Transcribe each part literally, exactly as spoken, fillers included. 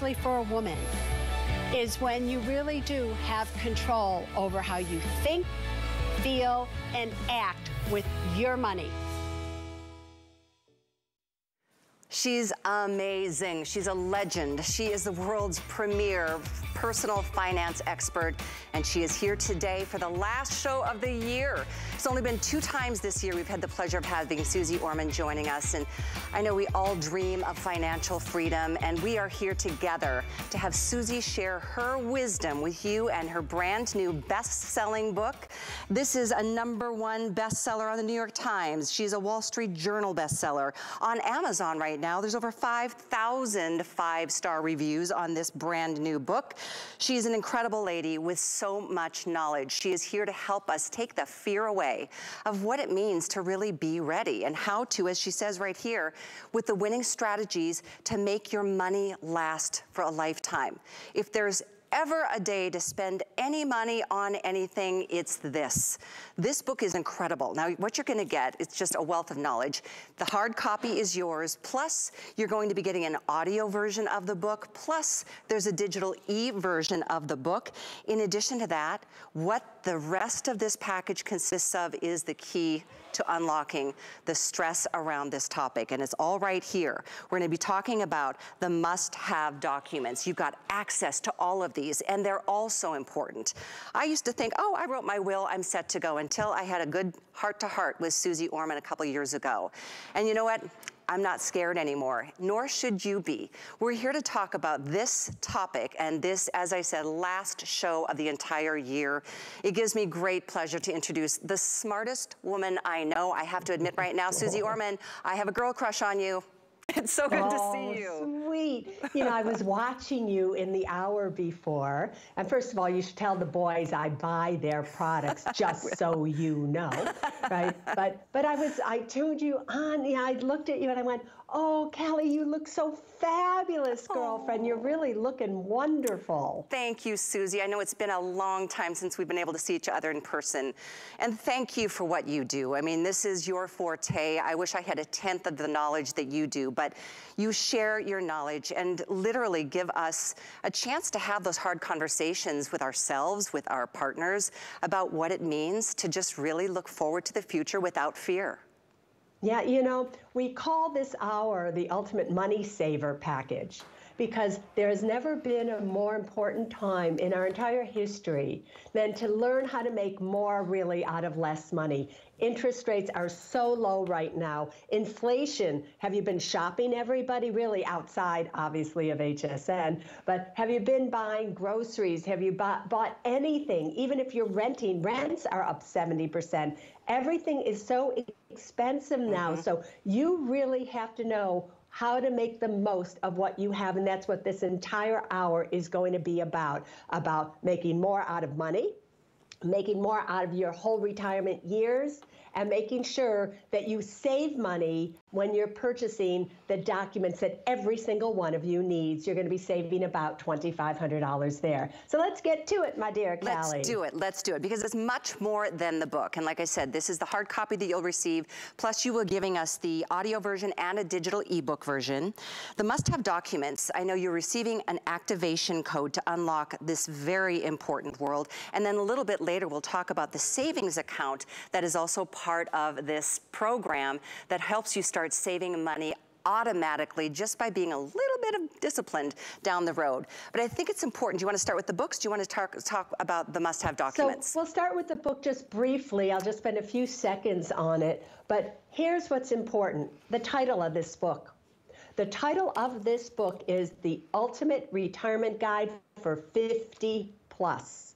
especially for a woman, is when you really do have control over how you think, feel, and act with your money. She's amazing. She's a legend. She is the world's premier personal finance expert, and she is here today for the last show of the year. It's only been two times this year we've had the pleasure of having Suze Orman joining us, and I know we all dream of financial freedom, and we are here together to have Suze share her wisdom with you and her brand new best-selling book. This is a number one bestseller on the New York Times. She's a Wall Street Journal bestseller. On Amazon right now, there's over five thousand five-star reviews on this brand new book. She's an incredible lady with so much knowledge. She is here to help us take the fear away of what it means to really be ready and how to, as she says right here, with the winning strategies to make your money last for a lifetime. If there's ever a day to spend any money on anything, it's this. This book is incredible. Now, what you're gonna get is just a wealth of knowledge. The hard copy is yours, plus you're going to be getting an audio version of the book, plus there's a digital e-version of the book. In addition to that, what the rest of this package consists of is the key to unlocking the stress around this topic, and it's all right here. We're gonna be talking about the must-have documents. You've got access to all of these, and they're all so important. I used to think, oh, I wrote my will, I'm set to go, until I had a good heart-to-heart with Suze Orman a couple years ago. And you know what? I'm not scared anymore, nor should you be. We're here to talk about this topic, and this, as I said, last show of the entire year. It gives me great pleasure to introduce the smartest woman I know. I have to admit right now, Suze Orman, I have a girl crush on you. It's so good oh, to see you. Sweet. You know, I was watching you in the hour before. And first of all, you should tell the boys I buy their products just so you know, right? But but I was I tuned you on. Yeah, I looked at you and I went, oh, Callie, you look so fabulous, girlfriend. Oh. You're really looking wonderful. Thank you, Suze. I know it's been a long time since we've been able to see each other in person. And thank you for what you do. I mean, this is your forte. I wish I had a tenth of the knowledge that you do, but you share your knowledge and literally give us a chance to have those hard conversations with ourselves, with our partners, about what it means to just really look forward to the future without fear. Yeah, you know, we call this hour the Ultimate Money Saver Package because there has never been a more important time in our entire history than to learn how to make more really out of less money. Interest rates are so low right now. Inflation, have you been shopping, everybody? Really outside, obviously, of H S N, but have you been buying groceries? Have you bought, bought anything? Even if you're renting, rents are up seventy percent. Everything is so expensive now, mm-hmm. So you really have to know how to make the most of what you have, and that's what this entire hour is going to be about, about making more out of money, making more out of your whole retirement years, and making sure that you save money when you're purchasing the documents that every single one of you needs. You're going to be saving about twenty-five hundred dollars there. So let's get to it, my dear Callie. Let's do it. Let's do it, because it's much more than the book. And like I said, this is the hard copy that you'll receive. Plus, you will be giving us the audio version and a digital ebook version. The must-have documents. I know you're receiving an activation code to unlock this very important world. And then a little bit later, we'll talk about the savings account that is also part of this program that helps you start saving money automatically just by being a little bit of disciplined down the road. But I think it's important. Do you want to start with the books? Do you want to talk, talk about the must-have documents? So we'll start with the book just briefly. I'll just spend a few seconds on it. But here's what's important. The title of this book. The title of this book is The Ultimate Retirement Guide for fifty plus.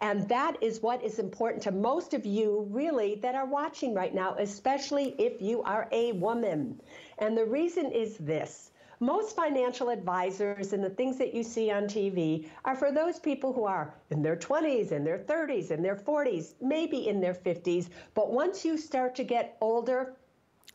And that is what is important to most of you, really, that are watching right now, especially if you are a woman. And the reason is this. Most financial advisors and the things that you see on T V are for those people who are in their twenties, in their thirties, in their forties, maybe in their fifties. But once you start to get older,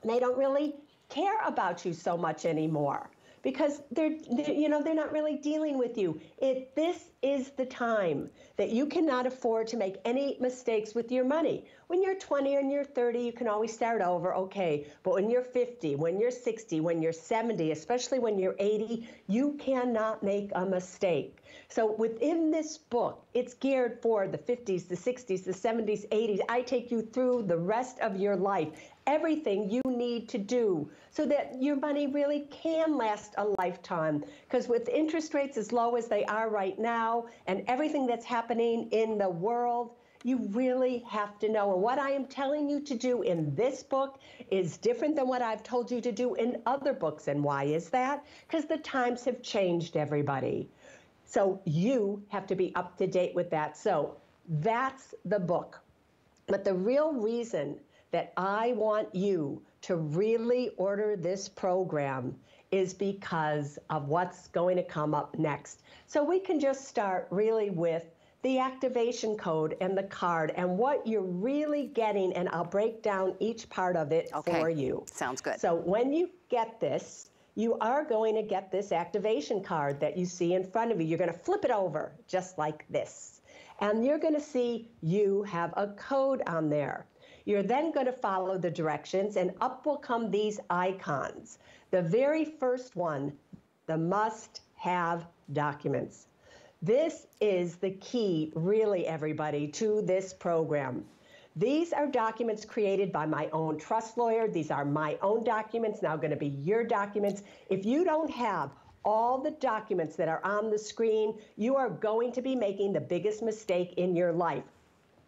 they don't really care about you so much anymore. because they're, they're, you know, they're not really dealing with you. It, this is the time that you cannot afford to make any mistakes with your money. When you're twenty and you're thirty, you can always start over, okay, but when you're fifty, when you're sixty, when you're seventy, especially when you're eighty, you cannot make a mistake. So within this book, it's geared for the fifties, the sixties, the seventies, eighties. I take you through the rest of your life, everything you need to do so that your money really can last a lifetime. Because with interest rates as low as they are right now and everything that's happening in the world, you really have to know. And what I am telling you to do in this book is different than what I've told you to do in other books. And why is that? Because the times have changed, everybody. So you have to be up to date with that. So that's the book. But the real reason that I want you to really order this program is because of what's going to come up next. So we can just start really with the activation code and the card and what you're really getting, and I'll break down each part of it okay. for you. Sounds good. So when you get this, you are going to get this activation card that you see in front of you. You're going to flip it over just like this, and you're going to see you have a code on there. You're then going to follow the directions, and up will come these icons. The very first one, the must-have documents. This is the key, really, everybody, to this program. These are documents created by my own trust lawyer. These are my own documents, now going to be your documents. If you don't have all the documents that are on the screen, you are going to be making the biggest mistake in your life.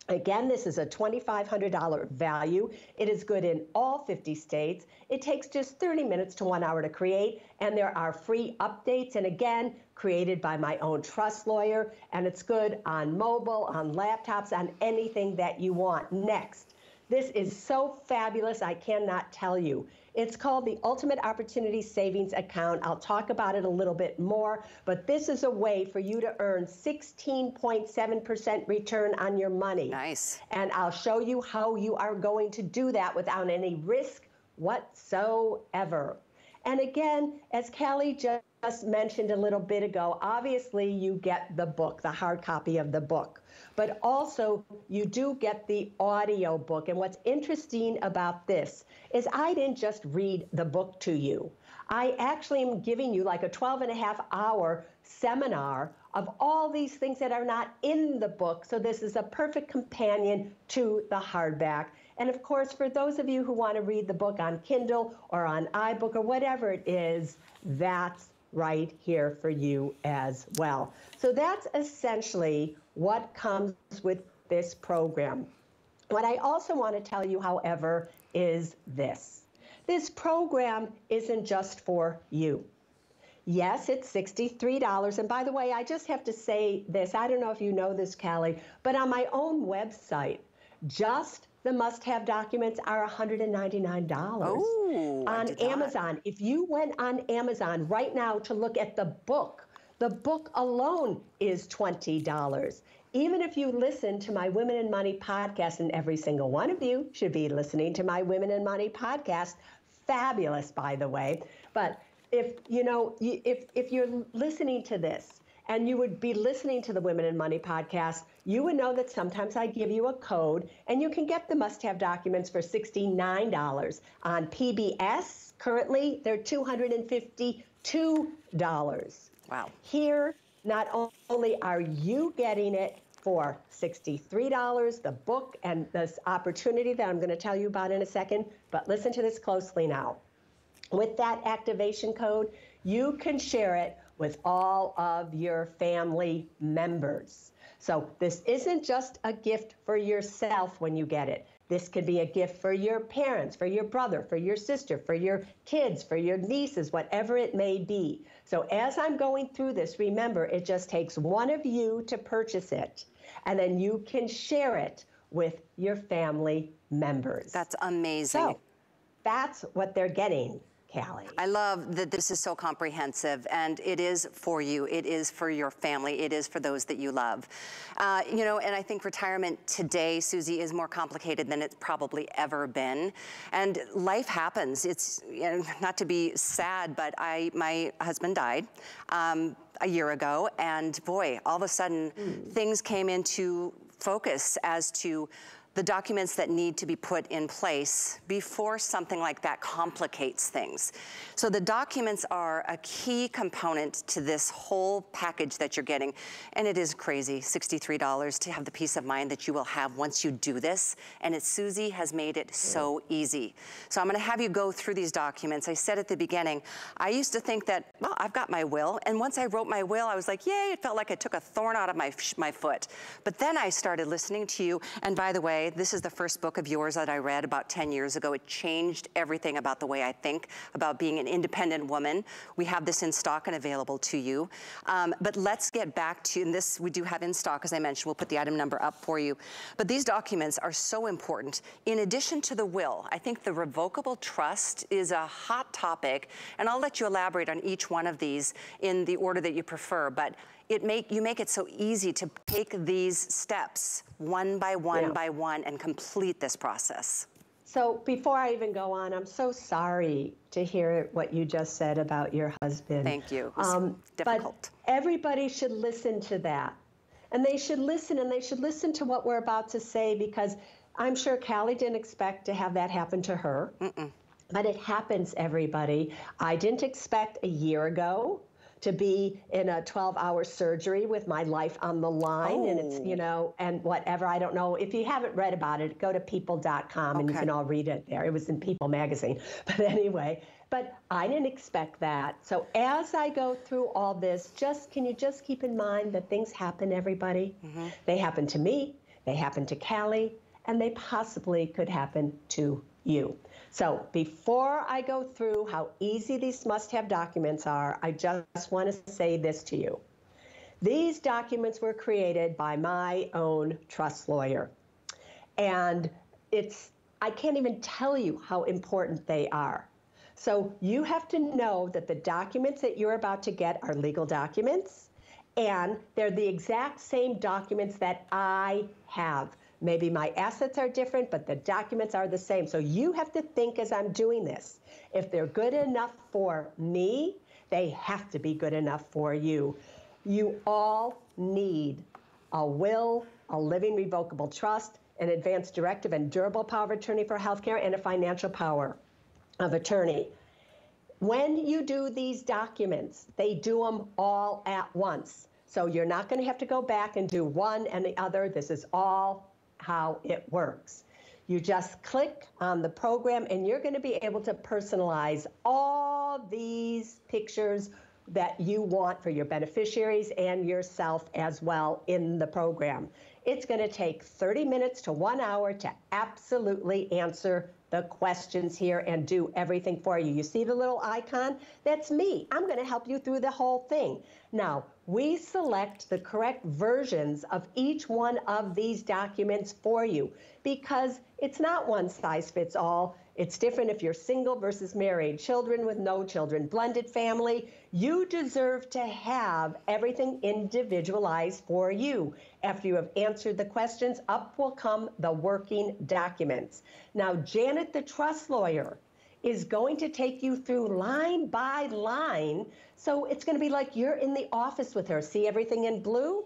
Again, this is a twenty-five hundred dollar value. It is good in all fifty states. It takes just thirty minutes to one hour to create, and there are free updates, and again, created by my own trust lawyer, and it's good on mobile, on laptops, on anything that you want. Next, this is so fabulous, I cannot tell you. It's called the Ultimate Opportunity Savings Account. I'll talk about it a little bit more, but this is a way for you to earn sixteen point seven percent return on your money. Nice. And I'll show you how you are going to do that without any risk whatsoever. And again, as Callie just mentioned a little bit ago, obviously you get the book, the hard copy of the book, but also you do get the audio book. And what's interesting about this is I didn't just read the book to you. I actually am giving you like a twelve and a half hour seminar of all these things that are not in the book. So this is a perfect companion to the hardback. And of course, for those of you who want to read the book on Kindle or on iBook or whatever it is, that's right here for you as well. So that's essentially what comes with this program. What I also want to tell you, however, is this. This program isn't just for you. Yes, it's sixty-three dollars. And by the way, I just have to say this. I don't know if you know this, Callie, but on my own website, just the must-have documents are one hundred ninety-nine dollars. Oh, on Amazon. That. If you went on Amazon right now to look at the book, the book alone is twenty dollars. Even if you listen to my Women and Money podcast, and every single one of you should be listening to my Women and Money podcast, fabulous, by the way. But if you know, if if you're listening to this, and you would be listening to the Women in Money podcast, you would know that sometimes I give you a code, and you can get the must-have documents for sixty-nine dollars. On P B S, currently, they're two hundred fifty-two dollars. Wow. Here, not only are you getting it for sixty-three dollars, the book, and this opportunity that I'm going to tell you about in a second, but listen to this closely now. With that activation code, you can share it with all of your family members. So this isn't just a gift for yourself when you get it. This could be a gift for your parents, for your brother, for your sister, for your kids, for your nieces, whatever it may be. So as I'm going through this, remember, it just takes one of you to purchase it, and then you can share it with your family members. That's amazing. So that's what they're getting. Callie. I love that this is so comprehensive, and it is for you, it is for your family, it is for those that you love. Uh, you know, and I think retirement today, Suze, is more complicated than it's probably ever been. And life happens. It's, you know, not to be sad, but I, my husband died um, a year ago, and boy, all of a sudden, mm. things came into focus as to the documents that need to be put in place before something like that complicates things. So the documents are a key component to this whole package that you're getting. And it is crazy, sixty-three dollars to have the peace of mind that you will have once you do this. And it's, Suze has made it so easy. So I'm gonna have you go through these documents. I said at the beginning, I used to think that, well, I've got my will. And once I wrote my will, I was like, yay, it felt like I took a thorn out of my, my foot. But then I started listening to you. And by the way, this is the first book of yours that I read about ten years ago. It changed everything about the way I think about being an independent woman. We have this in stock and available to you. Um, but let's get back to, and this we do have in stock, as I mentioned. We'll put the item number up for you. But these documents are so important. In addition to the will, I think the revocable trust is a hot topic, and I'll let you elaborate on each one of these in the order that you prefer. But It make, you make it so easy to take these steps one by one yeah. by one and complete this process. So before I even go on, I'm so sorry to hear what you just said about your husband. Thank you. Um, difficult. But everybody should listen to that. And they should listen, and they should listen to what we're about to say, because I'm sure Callie didn't expect to have that happen to her. Mm-mm. But it happens, everybody. I didn't expect a year ago to be in a twelve hour surgery with my life on the line, oh. and it's, you know, and whatever, I don't know. If you haven't read about it, go to people dot com okay. and you can all read it there. It was in People magazine, but anyway, but I didn't expect that. So as I go through all this, just, can you just keep in mind that things happen, everybody? Mm-hmm. They happen to me, they happen to Callie, and they possibly could happen to you. So before I go through how easy these must-have documents are, I just want to say this to you. These documents were created by my own trust lawyer. And it's, I can't even tell you how important they are. So you have to know that the documents that you're about to get are legal documents, and they're the exact same documents that I have. Maybe my assets are different, but the documents are the same. So you have to think, as I'm doing this, if they're good enough for me, they have to be good enough for you. You all need a will, a living revocable trust, an advance directive and durable power of attorney for healthcare, and a financial power of attorney. When you do these documents, they do them all at once. So you're not going to have to go back and do one and the other. This is all how it works. You just click on the program and you're going to be able to personalize all these pictures that you want for your beneficiaries and yourself as well in the program. It's going to take thirty minutes to one hour to absolutely answer the questions here and do everything for you. You see the little icon? That's me. I'm going to help you through the whole thing. Now, we select the correct versions of each one of these documents for you, because it's not one size fits all. It's different if you're single versus married, children with no children, blended family. You deserve to have everything individualized for you. After you have answered the questions, up will come the working documents. Now, Janet, the trust lawyer, is going to take you through line by line. So it's going to be like you're in the office with her. See everything in blue?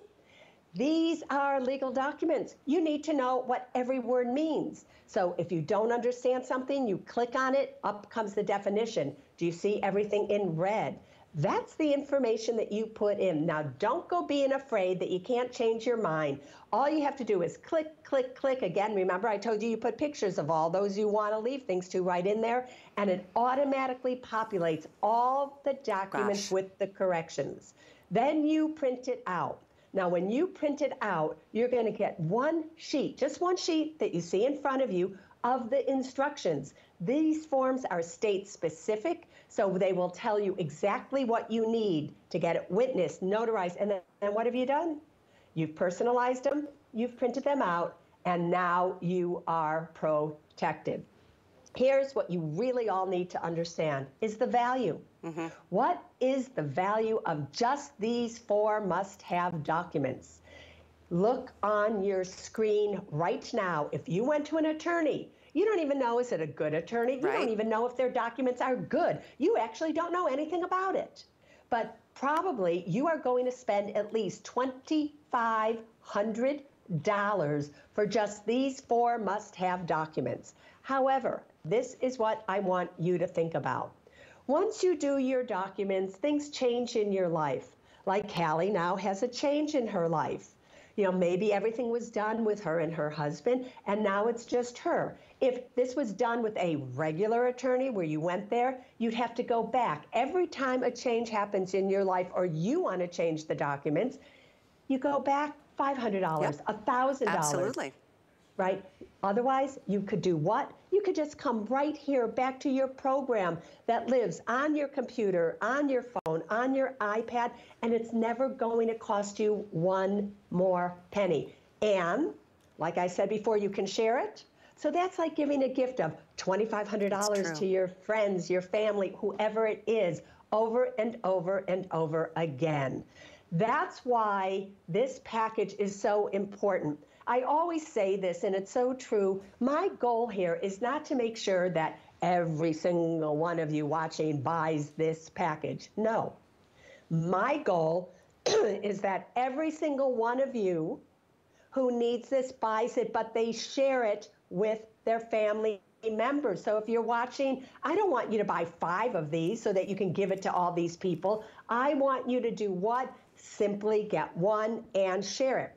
These are legal documents. You need to know what every word means. So if you don't understand something, you click on it, up comes the definition. Do you see everything in red? That's the information that you put in. Now, don't go being afraid that you can't change your mind. All you have to do is click, click, click. Again, remember I told you you put pictures of all those you want to leave things to right in there, and it automatically populates all the documents Gosh. with the corrections. Then you print it out. Now, when you print it out, you're going to get one sheet, just one sheet that you see in front of you of the instructions. These forms are state specific, so they will tell you exactly what you need to get it witnessed, notarized, and then and what have you done? You've personalized them, you've printed them out, and now you are protected. here's what you really all need to understand, is the value. Mm-hmm. What is the value of just these four must-have documents? Look on your screen right now. If you went to an attorney, you don't even know, is it a good attorney? You right. don't even know if their documents are good. You actually don't know anything about it. But probably you are going to spend at least two thousand five hundred dollars for just these four must-have documents. However, this is what I want you to think about. Once you do your documents, things change in your life. Like Callie now has a change in her life. You know, maybe everything was done with her and her husband, and now it's just her. If this was done with a regular attorney where you went there, you'd have to go back. Every time a change happens in your life or you want to change the documents, you go back five hundred dollars, yep. one thousand dollars. Absolutely. Right? Otherwise, you could do what? You could just come right here back to your program that lives on your computer, on your phone, on your iPad, and it's never going to cost you one more penny. And, like I said before, you can share it. So that's like giving a gift of two thousand five hundred dollars to your friends, your family, whoever it is, over and over and over again. That's why this package is so important. I always say this, and it's so true. My goal here is not to make sure that every single one of you watching buys this package. No. My goal is that every single one of you who needs this buys it, but they share it with their family members. So if you're watching, I don't want you to buy five of these so that you can give it to all these people. I want you to do what? Simply get one and share it.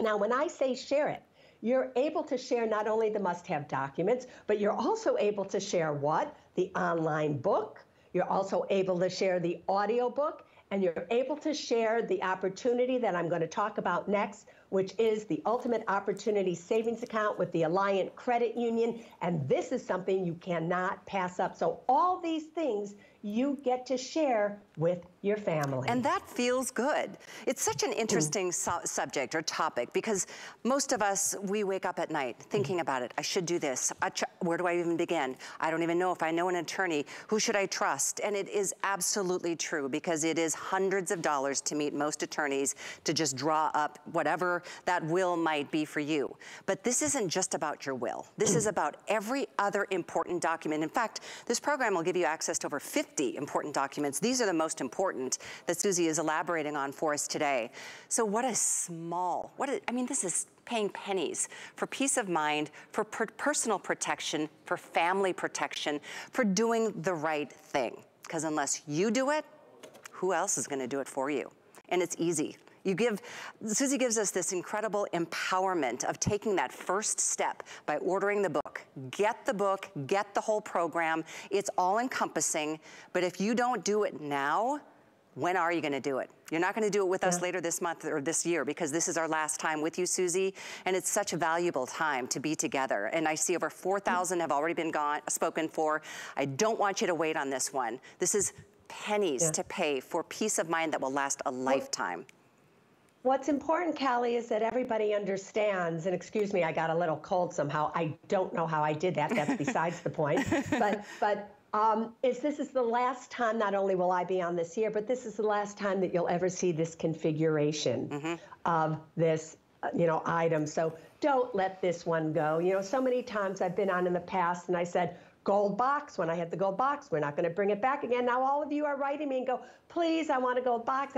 Now, when I say share it, you're able to share not only the must-have documents, but you're also able to share what? The online book. You're also able to share the audio book, and you're able to share the opportunity that I'm going to talk about next, which is the Ultimate Opportunity Savings Account with the Alliant Credit Union. And this is something you cannot pass up. So all these things you get to share with your family. And that feels good. It's such an interesting mm. su subject or topic, because most of us, we wake up at night thinking mm. about it. I should do this. I where do I even begin? I don't even know if I know an attorney. Who should I trust? And it is absolutely true, because it is hundreds of dollars to meet most attorneys to just draw up whatever that will might be for you. But this isn't just about your will. This is about every other important document. In fact, this program will give you access to over fifty important documents. These are the most important that Suze is elaborating on for us today. So what a small, what a, I mean, this is paying pennies for peace of mind, for per personal protection, for family protection, for doing the right thing. Because unless you do it, who else is going to do it for you? And it's easy. You give, Suze gives us this incredible empowerment of taking that first step by ordering the book. Get the book, get the whole program. It's all encompassing, but if you don't do it now, when are you gonna do it? You're not gonna do it with yeah. us later this month or this year, because this is our last time with you, Suze, and it's such a valuable time to be together. And I see over four thousand have already been gone, spoken for. I don't want you to wait on this one. This is pennies yeah. to pay for peace of mind that will last a lifetime. What's important, Callie, is that everybody understands, and excuse me, I got a little cold somehow. I don't know how I did that. That's besides the point. But, but um, is this is the last time, not only will I be on this year, but this is the last time that you'll ever see this configuration mm-hmm. of this you know, item. So don't let this one go. You know, so many times I've been on in the past and I said, gold box, when I had the gold box, we're not going to bring it back again. Now all of you are writing me and go, please, I want a gold box.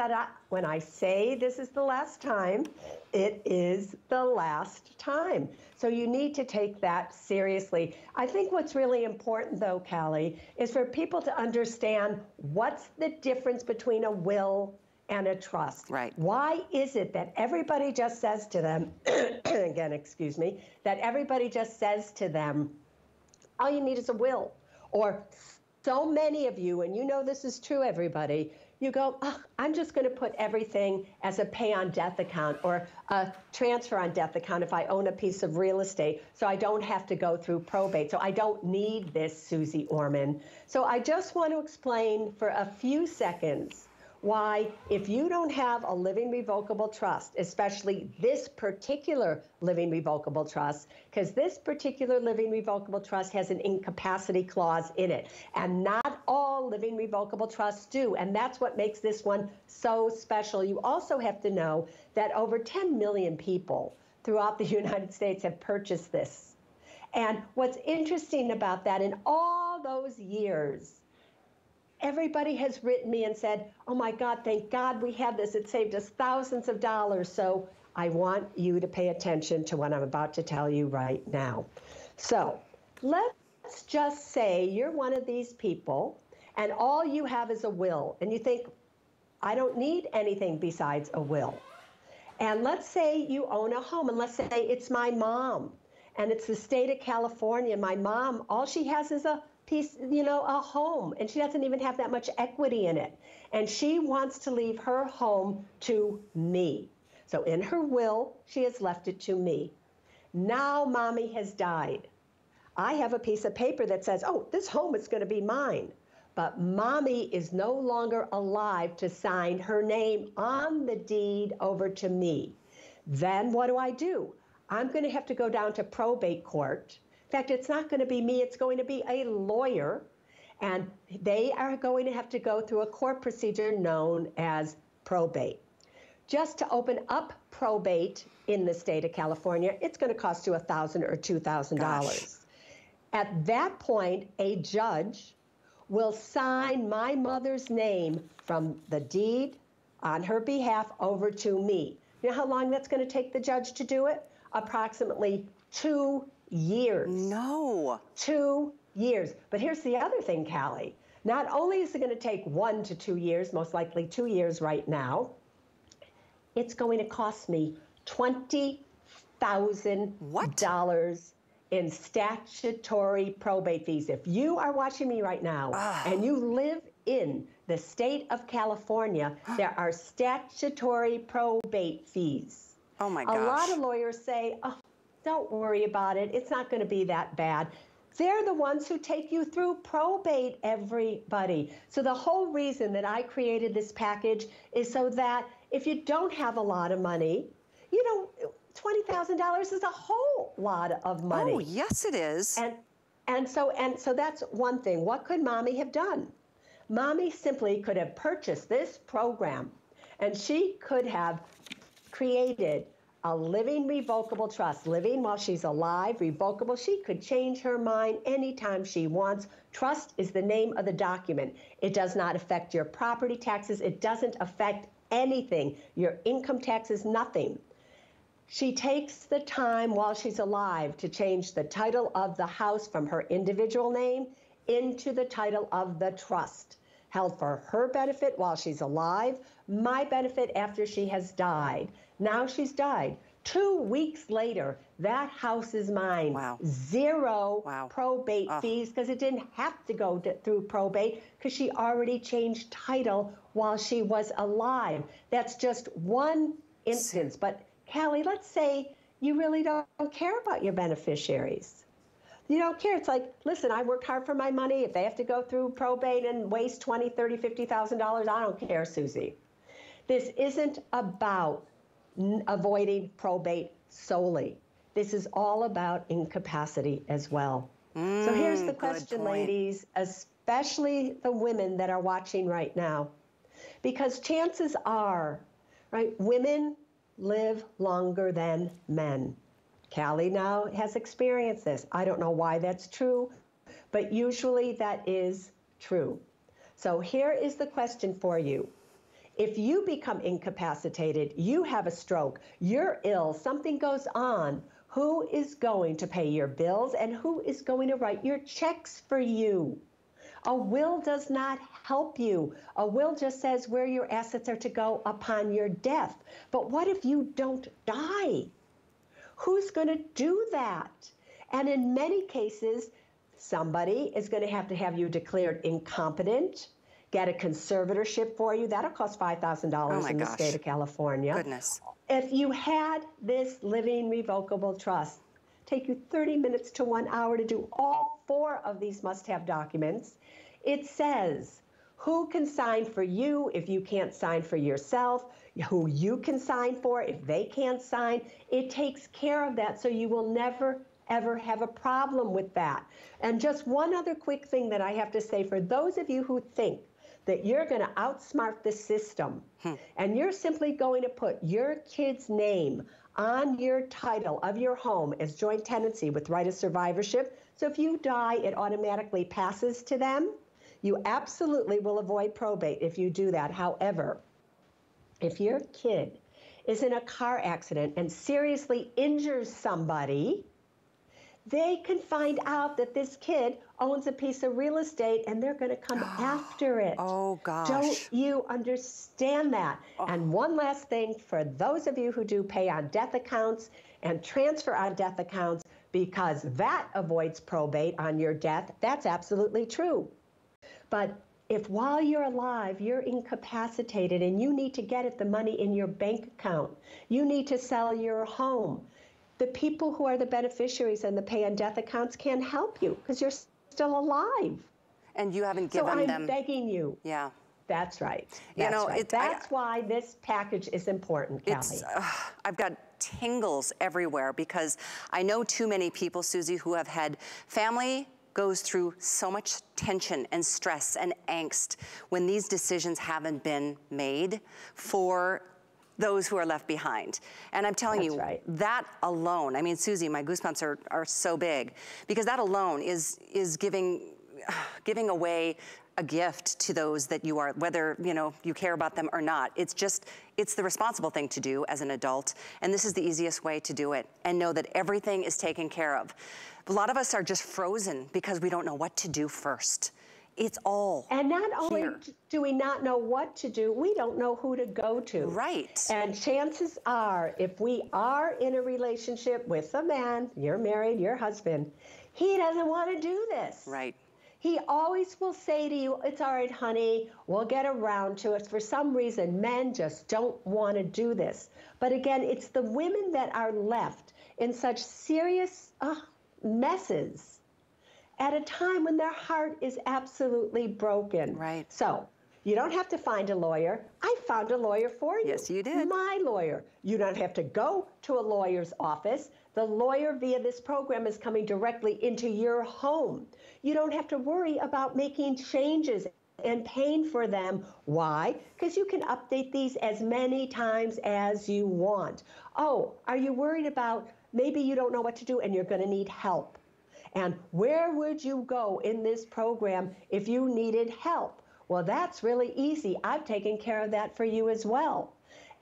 When I say this is the last time, it is the last time. So you need to take that seriously. I think what's really important though, Callie, is for people to understand what's the difference between a will and a trust. Right. Why is it that everybody just says to them, again, excuse me, that everybody just says to them, all you need is a will? Or so many of you, and you know this is true, everybody, you go, oh, I'm just going to put everything as a pay on death account or a transfer on death account if I own a piece of real estate, so I don't have to go through probate. So I don't need this, Suze Orman. So I just want to explain for a few seconds why, if you don't have a living revocable trust, especially this particular living revocable trust, because this particular living revocable trust has an incapacity clause in it, and not all living revocable trusts do, and that's what makes this one so special. You also have to know that over ten million people throughout the United States have purchased this. And what's interesting about that, in all those years, everybody has written me and said, oh my God, thank God we had this. It saved us thousands of dollars. So I want you to pay attention to what I'm about to tell you right now. So let's just say you're one of these people and all you have is a will. And you think, I don't need anything besides a will. And let's say you own a home, and let's say it's my mom, and it's the state of California. My mom, all she has is a piece, you know, a home, and she doesn't even have that much equity in it. And she wants to leave her home to me. So in her will, she has left it to me. Now mommy has died. I have a piece of paper that says, oh, this home is going to be mine. But mommy is no longer alive to sign her name on the deed over to me. Then what do I do? I'm going to have to go down to probate court. In fact, it's not going to be me, it's going to be a lawyer, and they are going to have to go through a court procedure known as probate. Just to open up probate in the state of California, it's going to cost you a thousand or two thousand dollars. At that point, a judge will sign my mother's name from the deed on her behalf over to me. You know how long that's going to take the judge to do it? Approximately two years. No. Two years. But here's the other thing, Callie. Not only is it going to take one to two years, most likely two years right now, it's going to cost me twenty thousand dollars in statutory probate fees. If you are watching me right now ah. and you live in the state of California, there are statutory probate fees. Oh, my gosh. A lot of lawyers say, oh, don't worry about it. It's not going to be that bad. They're the ones who take you through probate, everybody. So the whole reason that I created this package is so that if you don't have a lot of money, you know, twenty thousand dollars is a whole lot of money. Oh, yes, it is. And, and, so, and so that's one thing. What could mommy have done? Mommy simply could have purchased this program, and she could have created a living revocable trust, living while she's alive, revocable. She could change her mind anytime she wants. Trust is the name of the document. It does not affect your property taxes. It doesn't affect anything. Your income taxes, nothing. She takes the time while she's alive to change the title of the house from her individual name into the title of the trust, held for her benefit while she's alive, my benefit after she has died. Now she's died. Two weeks later, that house is mine. Wow. Zero wow. probate oh. fees, because it didn't have to go to, through probate, because she already changed title while she was alive. That's just one instance. But Callie, let's say you really don't care about your beneficiaries. You don't care. It's like, listen, I worked hard for my money. If they have to go through probate and waste twenty, thirty, fifty thousand dollars, I don't care, Suze. This isn't about avoiding probate solely. This is all about incapacity as well. Mm, so here's the question, ladies, especially the women that are watching right now, because chances are, right, women live longer than men. Callie now has experienced this. I don't know why that's true, but usually that is true. So here is the question for you. If you become incapacitated, you have a stroke, you're ill, something goes on, who is going to pay your bills and who is going to write your checks for you? A will does not help you. A will just says where your assets are to go upon your death. But what if you don't die? Who's going to do that? And in many cases, somebody is going to have to have you declared incompetent, get a conservatorship for you. That'll cost five thousand dollars oh in the gosh. state of California. Goodness. If you had this living revocable trust, take you thirty minutes to one hour to do all four of these must-have documents. It says who can sign for you if you can't sign for yourself, who you can sign for if they can't sign. It takes care of that, so you will never, ever have a problem with that. And just one other quick thing that I have to say for those of you who think that you're going to outsmart the system, hmm. and you're simply going to put your kid's name on your title of your home as joint tenancy with right of survivorship. So if you die, it automatically passes to them. You absolutely will avoid probate if you do that. However, if your kid is in a car accident and seriously injures somebody, they can find out that this kid owns a piece of real estate and they're going to come oh, after it. Oh, gosh. Don't you understand that? Oh. And one last thing for those of you who do pay on death accounts and transfer on death accounts, because that avoids probate on your death, that's absolutely true. But if while you're alive, you're incapacitated and you need to get at the money in your bank account, you need to sell your home, the people who are the beneficiaries and the pay and death accounts can help you because you're still alive. And you haven't given them. So I'm begging you. Yeah. That's right. That's you know, right. It, that's I, why this package is important, Callie. It's, uh, I've got tingles everywhere because I know too many people, Suze, who have had family goes through so much tension and stress and angst when these decisions haven't been made for those who are left behind. And I'm telling That's you, right. that alone, I mean, Suze, my goosebumps are, are so big, because that alone is is giving giving away a gift to those that you are, whether you know you care about them or not. It's just, it's the responsible thing to do as an adult, and this is the easiest way to do it, and know that everything is taken care of. A lot of us are just frozen because we don't know what to do first. It's all And not only here. do we not know what to do, we don't know who to go to. Right. And chances are, if we are in a relationship with a man, you're married, your husband, he doesn't want to do this. Right. He always will say to you, it's all right, honey, we'll get around to it. For some reason, men just don't want to do this. But again, it's the women that are left in such serious uh, messes at a time when their heart is absolutely broken. Right. So you don't have to find a lawyer. I found a lawyer for you. Yes, you did. My lawyer. You don't have to go to a lawyer's office. The lawyer via this program is coming directly into your home. You don't have to worry about making changes and paying for them. Why? Because you can update these as many times as you want. Oh, are you worried about maybe you don't know what to do and you're going to need help? And where would you go in this program if you needed help? Well, that's really easy. I've taken care of that for you as well.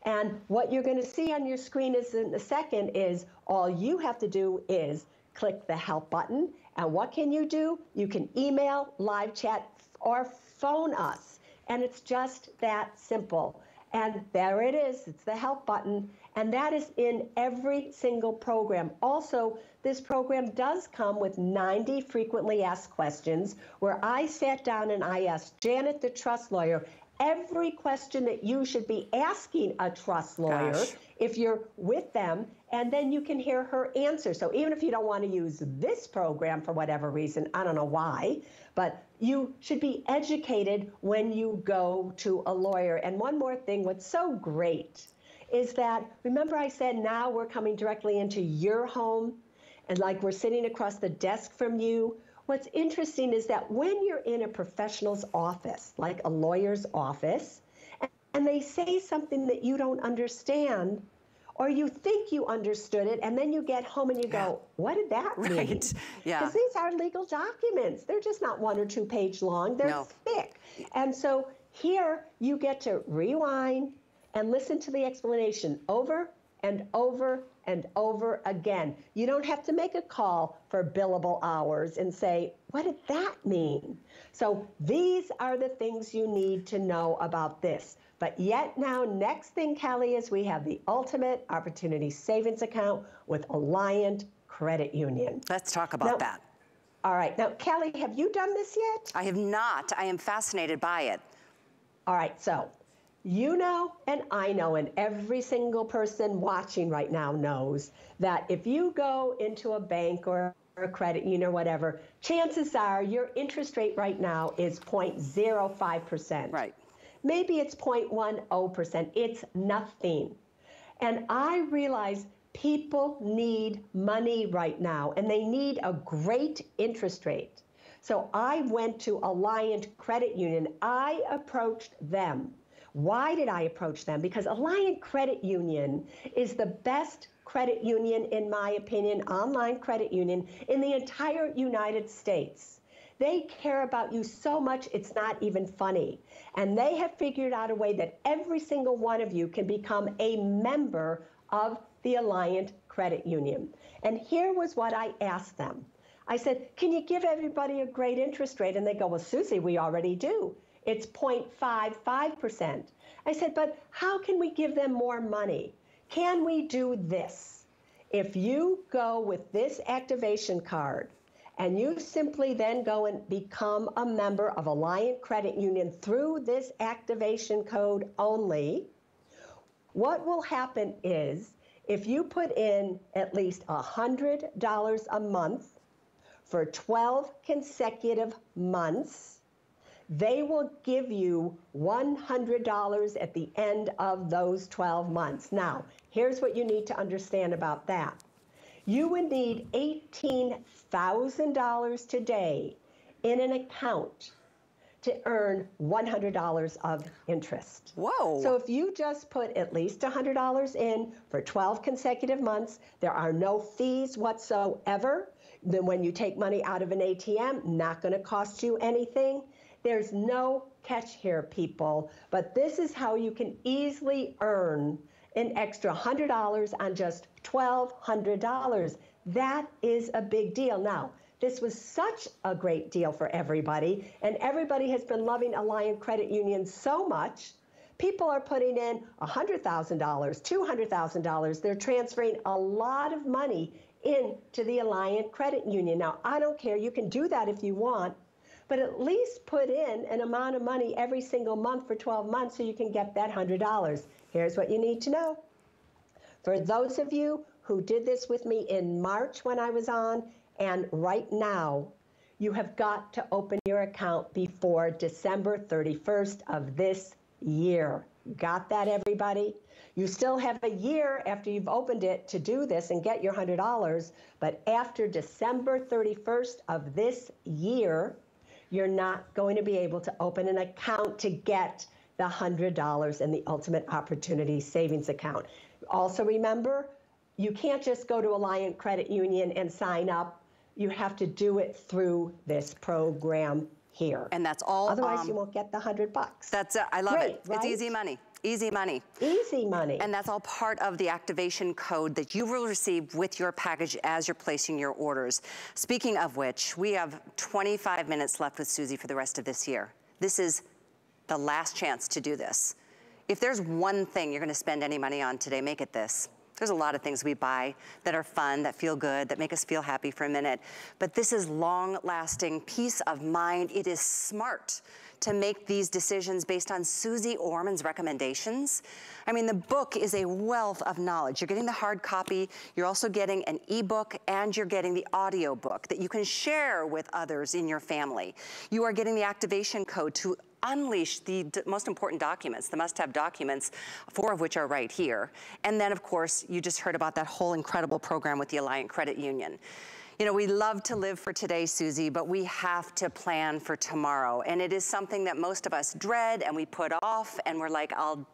And what you're going to see on your screen is in a second is all you have to do is click the help button. And what can you do? You can email, live chat, or phone us. And it's just that simple. And there it is. It's the help button. And that is in every single program. Also, this program does come with ninety frequently asked questions, where I sat down and I asked Janet, the trust lawyer, every question that you should be asking a trust lawyer Gosh. if you're with them, and then you can hear her answer. So even if you don't want to use this program for whatever reason, I don't know why, but you should be educated when you go to a lawyer. And one more thing, what's so great is that, remember I said now we're coming directly into your home, and like we're sitting across the desk from you. What's interesting is that when you're in a professional's office, like a lawyer's office, and they say something that you don't understand, or you think you understood it, and then you get home and you go, yeah. what did that mean? Right. Yeah. Because these are legal documents. They're just not one or two page long. They're no. thick. And so here you get to rewind and listen to the explanation over and over and over again. You don't have to make a call for billable hours and say, what did that mean? So these are the things you need to know about this. But yet now, next thing, Callie, is we have the Ultimate Opportunity Savings Account with Alliant Credit Union. Let's talk about now, that. All right. Now, Callie, have you done this yet? I have not. I am fascinated by it. All right. So, you know, and I know, and every single person watching right now knows that if you go into a bank or or a credit union or whatever, chances are your interest rate right now is zero point zero five percent. Right. Maybe it's zero point one zero percent. It's nothing. And I realize people need money right now, and they need a great interest rate. So I went to Alliant Credit Union. I approached them. Why did I approach them? Because Alliant Credit Union is the best credit union, in my opinion, online credit union in the entire United States. They care about you so much, it's not even funny. And they have figured out a way that every single one of you can become a member of the Alliant Credit Union. And here was what I asked them. I said, can you give everybody a great interest rate? And they go, well, Suze, we already do. It's zero point five five percent. I said, but how can we give them more money? Can we do this? If you go with this activation card and you simply then go and become a member of Alliant Credit Union through this activation code only, what will happen is if you put in at least one hundred dollars a month for twelve consecutive months, they will give you one hundred dollars at the end of those twelve months. Now, here's what you need to understand about that. You would need eighteen thousand dollars today in an account to earn one hundred dollars of interest. Whoa. So if you just put at least one hundred dollars in for twelve consecutive months, there are no fees whatsoever. Then when you take money out of an A T M, not going to cost you anything. There's no catch here, people, but this is how you can easily earn an extra one hundred dollars on just twelve hundred dollars. That is a big deal. Now, this was such a great deal for everybody, and everybody has been loving Alliant Credit Union so much. People are putting in one hundred thousand dollars, two hundred thousand dollars. They're transferring a lot of money into the Alliant Credit Union. Now, I don't care. You can do that if you want, but at least put in an amount of money every single month for twelve months so you can get that one hundred dollars. Here's what you need to know. For those of you who did this with me in March when I was on, and right now, you have got to open your account before December thirty-first of this year. Got that, everybody? You still have a year after you've opened it to do this and get your one hundred dollars, but after December thirty-first of this year, you're not going to be able to open an account to get the one hundred dollars in the Ultimate Opportunity Savings Account. Also remember, you can't just go to Alliant Credit Union and sign up. You have to do it through this program here. And that's all. Otherwise, um, you won't get the one hundred bucks. That's, uh, I love Great, it. Right? It's easy money. Easy money. Easy money. And that's all part of the activation code that you will receive with your package as you're placing your orders. Speaking of which, we have twenty-five minutes left with Suze for the rest of this year. This is the last chance to do this. If there's one thing you're going to spend any money on today, make it this. There's a lot of things we buy that are fun, that feel good, that make us feel happy for a minute. But this is long-lasting peace of mind. It is smart to make these decisions based on Suze Orman's recommendations. I mean, the book is a wealth of knowledge. You're getting the hard copy, you're also getting an ebook, and you're getting the audio book that you can share with others in your family. You are getting the activation code to unleash the d most important documents, the must-have documents, four of which are right here. And then, of course, you just heard about that whole incredible program with the Alliant Credit Union. You know, we love to live for today, Suze, but we have to plan for tomorrow. And it is something that most of us dread and we put off, and we're like, I'll,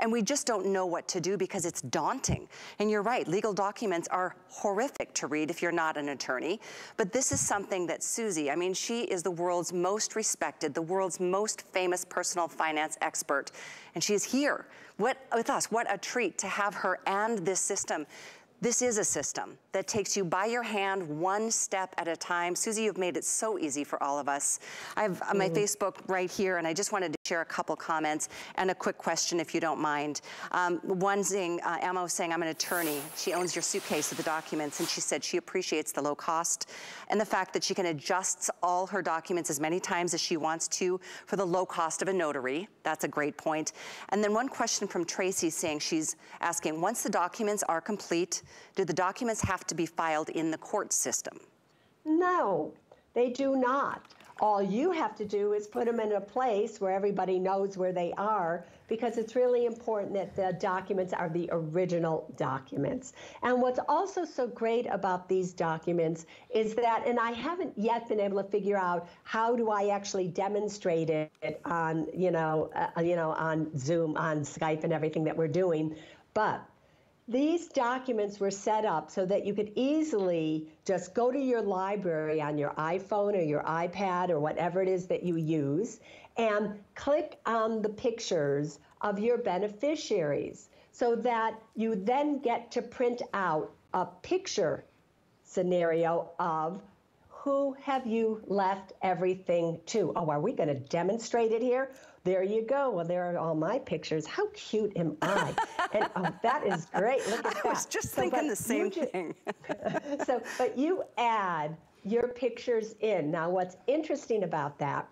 and we just don't know what to do because it's daunting. And you're right, legal documents are horrific to read if you're not an attorney. But this is something that Suze, I mean, she is the world's most respected, the world's most famous personal finance expert. And she is here what, with us. What a treat to have her and this system. This is a system that takes you by your hand one step at a time. Suze, you've made it so easy for all of us. I have my mm. Facebook right here, and I just wanted to share a couple comments and a quick question if you don't mind. Um, one thing, uh, Ammo saying, I'm an attorney. She owns your suitcase with the documents, and she said she appreciates the low cost and the fact that she can adjust all her documents as many times as she wants to for the low cost of a notary. That's a great point. And then one question from Tracy saying, she's asking, once the documents are complete, do the documents have to be filed in the court system? No, they do not. All you have to do is put them in a place where everybody knows where they are, because it's really important that the documents are the original documents. And what's also so great about these documents is that, and I haven't yet been able to figure out how do I actually demonstrate it on, you know, uh, you know, on Zoom, on Skype, and everything that we're doing, but these documents were set up so that you could easily just go to your library on your iPhone or your iPad or whatever it is that you use and click on the pictures of your beneficiaries, so that you then get to print out a picture scenario of who have you left everything to. Oh, are we going to demonstrate it here? There you go. Well, there are all my pictures. How cute am I? And oh, that is great. Look at that. I was just so, thinking the same just, thing. So, but you add your pictures in. Now, what's interesting about that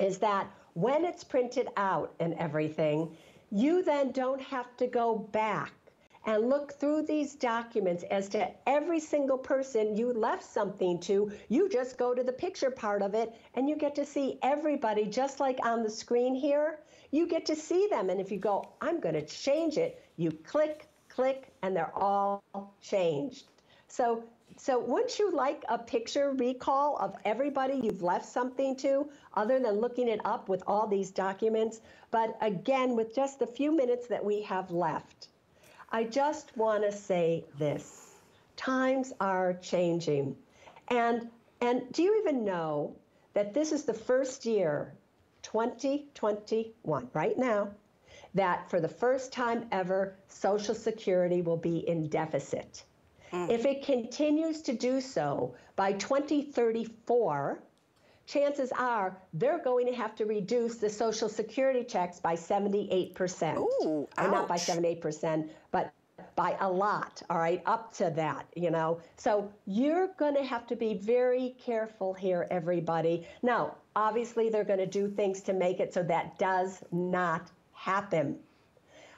is that when it's printed out and everything, you then don't have to go back and look through these documents as to every single person you left something to. You just go to the picture part of it, and you get to see everybody, just like on the screen here. You get to see them, and if you go, I'm going to change it, you click, click, and they're all changed. So, so wouldn't you like a picture recall of everybody you've left something to, other than looking it up with all these documents? But again, with just the few minutes that we have left, I just want to say this. Times are changing. And, and do you even know that this is the first year, twenty twenty-one, right now, that for the first time ever, Social Security will be in deficit? Mm. If it continues to do so by twenty thirty-four, chances are they're going to have to reduce the Social Security checks by seventy-eight percent. Ooh, ouch. Or not by seventy-eight percent, but by a lot, all right, up to that, you know. So you're going to have to be very careful here, everybody. Now, obviously, they're going to do things to make it so that does not happen.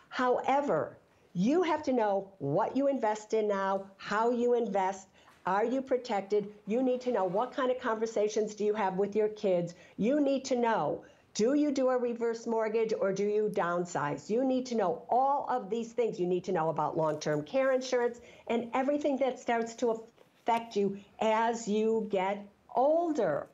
However, you have to know what you invest in now, how you invest. Are you protected? You need to know what kind of conversations do you have with your kids. You need to know, do you do a reverse mortgage or do you downsize? You need to know all of these things. You need to know about long-term care insurance and everything that starts to affect you as you get older.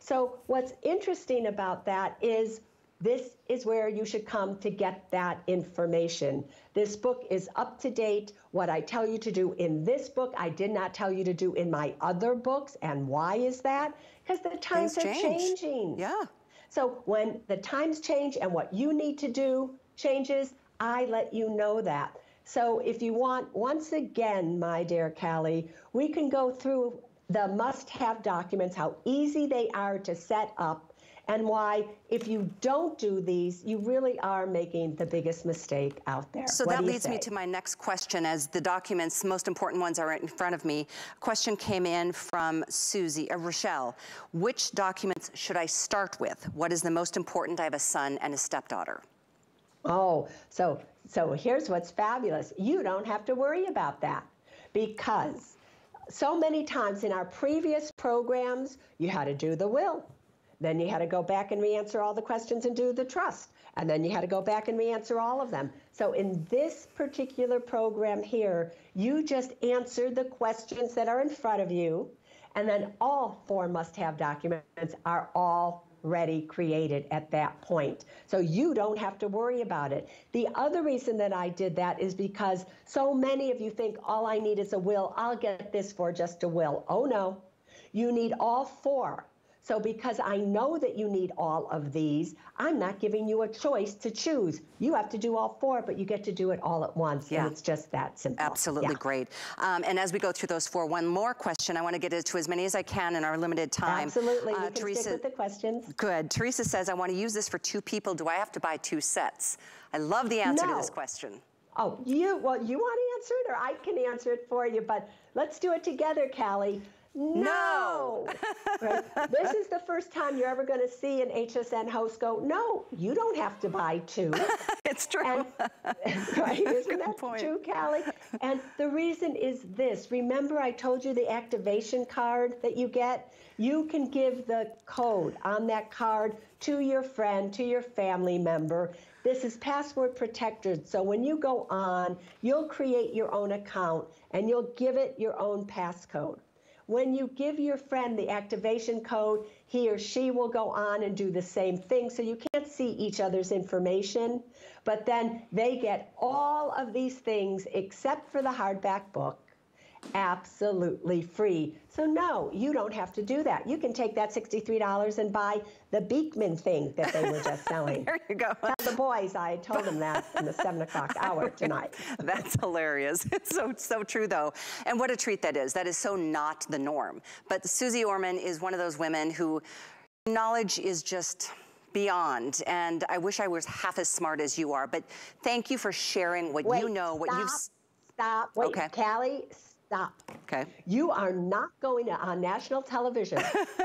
So what's interesting about that is this is where you should come to get that information. This book is up to date. What I tell you to do in this book, I did not tell you to do in my other books. And why is that? Because the times Things are change. changing. Yeah. So when the times change and what you need to do changes, I let you know that. So if you want, once again, my dear Callie, we can go through the must-have documents, how easy they are to set up, and why, if you don't do these, you really are making the biggest mistake out there. So that leads me to my next question, as the documents, most important ones are right in front of me. A question came in from Susie, uh, Rochelle. Which documents should I start with? What is the most important? I have a son and a stepdaughter. Oh, so, so here's what's fabulous. You don't have to worry about that, because so many times in our previous programs, you had to do the will. Then you had to go back and re-answer all the questions and do the trust. And then you had to go back and re-answer all of them. So in this particular program here, you just answer the questions that are in front of you. And then all four must-have documents are already created at that point. So you don't have to worry about it. The other reason that I did that is because so many of you think, all I need is a will. I'll get this for just a will. Oh, no. You need all four. So because I know that you need all of these, I'm not giving you a choice to choose. You have to do all four, but you get to do it all at once. Yeah. And it's just that simple. Absolutely yeah. great. Um, and as we go through those four, one more question. I want to get to as many as I can in our limited time. Absolutely. Uh, you can Teresa, stick with the questions. Good. Teresa says, I want to use this for two people. Do I have to buy two sets? I love the answer no. to this question. Oh, you, well, you want to answer it, or I can answer it for you, but let's do it together, Callie. no. Right? This is the first time you're ever going to see an H S N host go, no, you don't have to buy two. It's true. And, right? Isn't that point. True, Callie? And the reason is this. Remember I told you the activation card that you get? You can give the code on that card to your friend, to your family member. This is password protected, so when you go on, you'll create your own account and you'll give it your own passcode. When you give your friend the activation code, he or she will go on and do the same thing, so you can't see each other's information, but then they get all of these things except for the hardback book absolutely free. So no, you don't have to do that. You can take that sixty-three dollars and buy the Beekman thing that they were just selling. There you go. Now, the boys, I told them that in the seven o'clock hour tonight. That's hilarious. It's so, so true though. And what a treat that is. That is so not the norm. But Suze Orman is one of those women who knowledge is just beyond, and I wish I was half as smart as you are, but thank you for sharing what Wait, you know, what stop, you've... Stop, wait, okay. Callie, stop. Okay. You are not going to, on national television,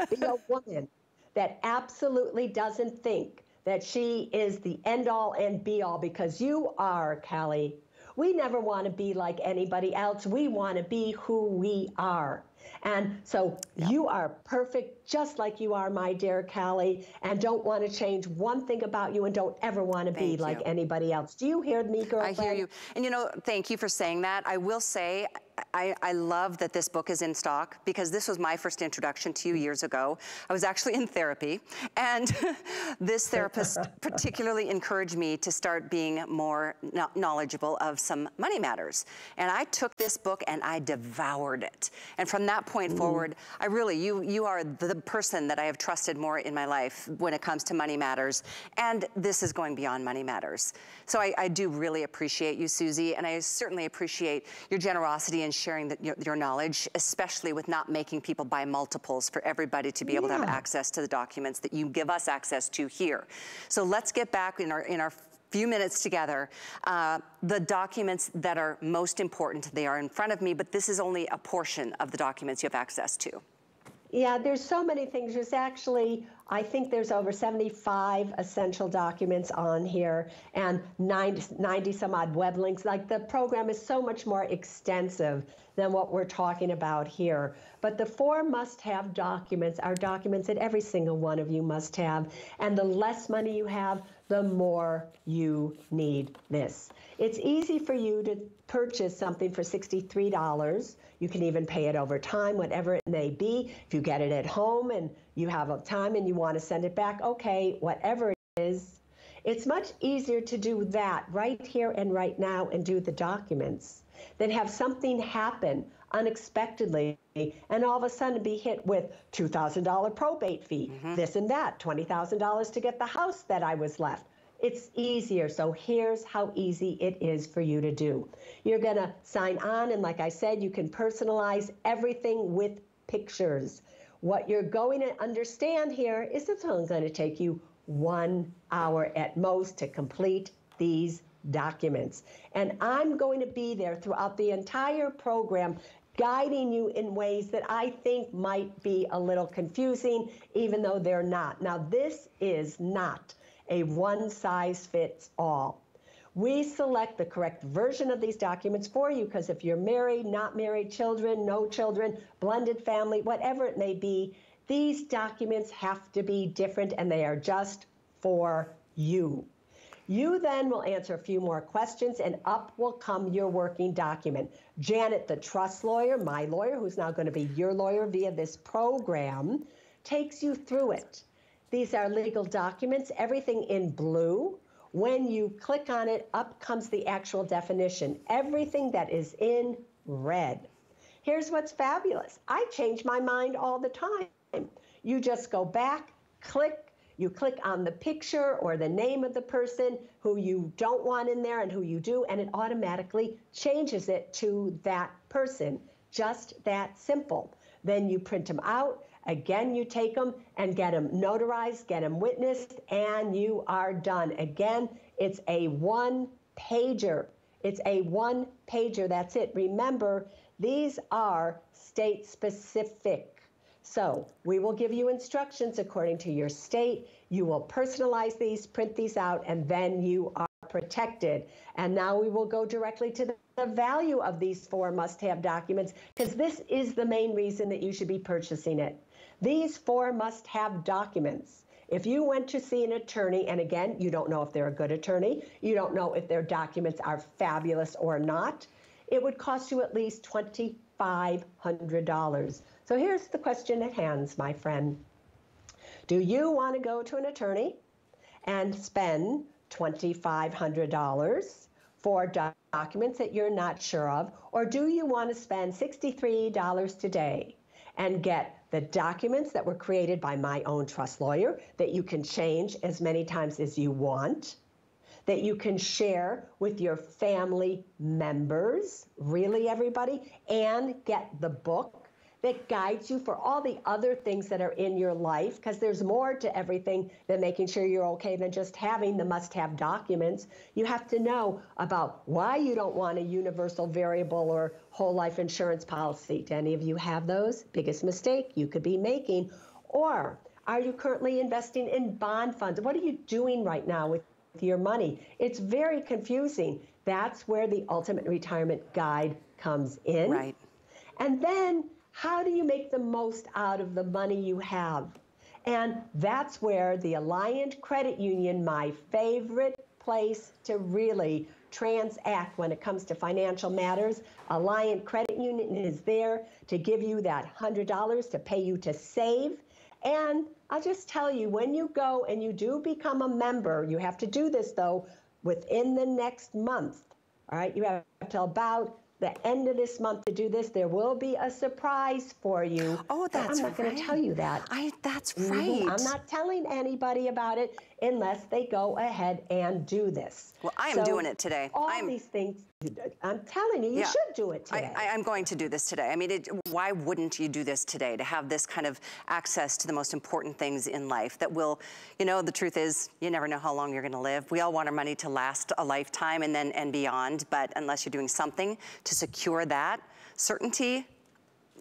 be a woman that absolutely doesn't think that she is the end-all and be-all, because you are, Callie. We never want to be like anybody else. We want to be who we are. And so yep. you are perfect just like you are, my dear Callie, and don't want to change one thing about you and don't ever want to thank be you. Like anybody else. Do you hear me, girlfriend? I hear you. And, you know, thank you for saying that. I will say... I, I love that this book is in stock, because this was my first introduction to you years ago. I was actually in therapy, and this therapist particularly encouraged me to start being more knowledgeable of some money matters. And I took this book and I devoured it. And from that point mm. forward, I really, you, you are the person that I have trusted more in my life when it comes to money matters. And this is going beyond money matters. So I, I do really appreciate you, Suze, and I certainly appreciate your generosity and sharing the, your, your knowledge, especially with not making people buy multiples, for everybody to be able yeah. to have access to the documents that you give us access to here. So let's get back in our, in our few minutes together. Uh, the documents that are most important, they are in front of me, but this is only a portion of the documents you have access to. Yeah, there's so many things. There's actually, I think there's over seventy-five essential documents on here, and ninety, ninety some odd web links. Like, the program is so much more extensive than what we're talking about here. But the four must-have documents are documents that every single one of you must have. And the less money you have, the more you need this. It's easy for you to purchase something for sixty-three dollars. You can even pay it over time, whatever it may be. If you get it at home and you have a time and you want to send it back, okay, whatever it is. It's much easier to do that right here and right now and do the documents than have something happen unexpectedly and all of a sudden be hit with two thousand dollar probate fee, mm-hmm. this and that, twenty thousand dollars to get the house that I was left. It's easier, so here's how easy it is for you to do. You're gonna sign on, and like I said, you can personalize everything with pictures. What you're going to understand here is it's only gonna take you one hour at most to complete these documents. And I'm going to be there throughout the entire program, guiding you in ways that I think might be a little confusing, even though they're not. Now, this is not a one-size-fits-all. We select the correct version of these documents for you, because if you're married, not married, children, no children, blended family, whatever it may be, these documents have to be different, and they are just for you. You then will answer a few more questions, and up will come your working document. Janet, the trust lawyer, my lawyer, who's now going to be your lawyer via this program, takes you through it. These are legal documents, everything in blue. When you click on it, up comes the actual definition, everything that is in red. Here's what's fabulous. I change my mind all the time. You just go back, click, you click on the picture or the name of the person who you don't want in there and who you do, and it automatically changes it to that person. Just that simple. Then you print them out. Again, you take them and get them notarized, get them witnessed, and you are done. Again, it's a one-pager. It's a one-pager. That's it. Remember, these are state-specific. So we will give you instructions according to your state. You will personalize these, print these out, and then you are protected. And now we will go directly to the, the value of these four must-have documents, because this is the main reason that you should be purchasing it. These four must-have documents. If you went to see an attorney, and again, you don't know if they're a good attorney, you don't know if their documents are fabulous or not, it would cost you at least twenty-five hundred dollars. So here's the question at hand, my friend. Do you want to go to an attorney and spend twenty-five hundred dollars for documents that you're not sure of, or do you want to spend sixty-three dollars today and get the documents that were created by my own trust lawyer that you can change as many times as you want, that you can share with your family members, really everybody, and get the book that guides you for all the other things that are in your life, because there's more to everything than making sure you're okay than just having the must-have documents. You have to know about why you don't want a universal variable or whole life insurance policy. Do any of you have those? Biggest mistake you could be making. Or are you currently investing in bond funds? What are you doing right now with your money? It's very confusing. That's where the Ultimate Retirement Guide comes in. Right. And then, how do you make the most out of the money you have? And that's where the Alliant Credit Union, my favorite place to really transact when it comes to financial matters. Alliant Credit Union is there to give you that one hundred dollars to pay you to save. And I'll just tell you, when you go and you do become a member, you have to do this, though, within the next month. All right, you have to about the end of this month to do this. There will be a surprise for you. Oh, that's right. I'm not going to tell you that. I, that's right. I'm not telling anybody about it unless they go ahead and do this. Well, I am so doing it today. All I'm, these things, I'm telling you, you yeah, should do it today. I, I, I'm going to do this today. I mean, it, why wouldn't you do this today, to have this kind of access to the most important things in life that will, you know, the truth is, you never know how long you're going to live. We all want our money to last a lifetime and then and beyond, but unless you're doing something to secure that certainty,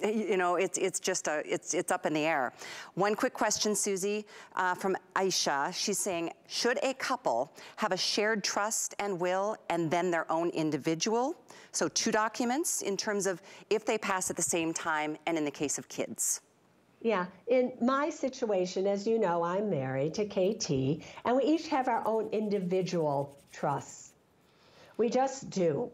you know, it's it's just a it's it's up in the air. One quick question, Suze, uh, from Aisha. She's saying, should a couple have a shared trust and will, and then their own individual? So two documents in terms of if they pass at the same time, and in the case of kids. Yeah, in my situation, as you know, I'm married to K T, and we each have our own individual trusts. We just do.